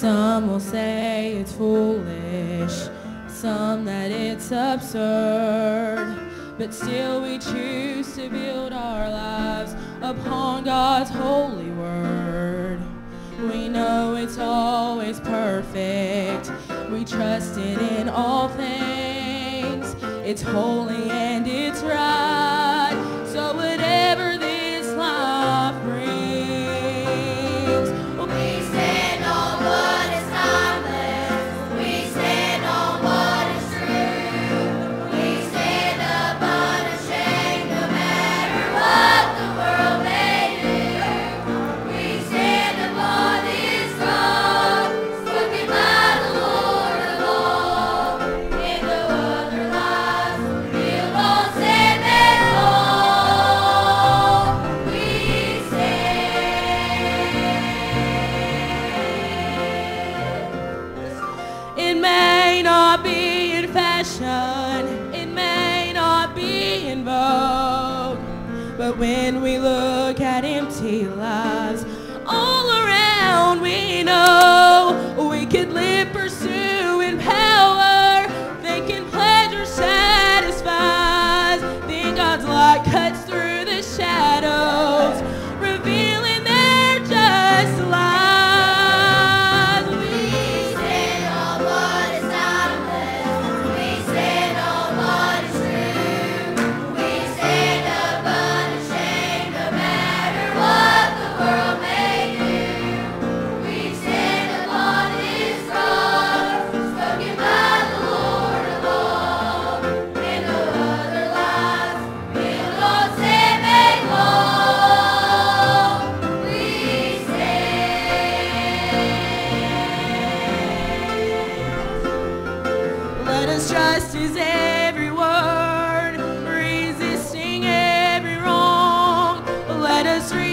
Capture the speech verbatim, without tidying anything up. Some will say it's foolish, some that it's absurd, but still we choose to build our lives upon God's holy word. We know it's always perfect, we trust it in all things. It's holy and it's right, so whatever this life brings, we stand on what is timeless, we stand on what is true, we stand up unashamed no matter what the world may do. We stand upon this rock, spoken by the Lord of all. In no other lives we won't stand at all. We stand. It may not be in fashion, it may not be in vogue, but when we look at empty lives all around, we know we could live, pursue in power, thinking pleasure satisfies. Then God's light cuts through the shadows, revealing their just lies. We stand on what is timeless, we stand on what is true, we stand up unashamed no matter what the world may do. We stand upon this rock, spoken by the Lord of all. In no other lives we'll all stand made whole. We stand. Let us trust His every word, resisting every wrong. Let us read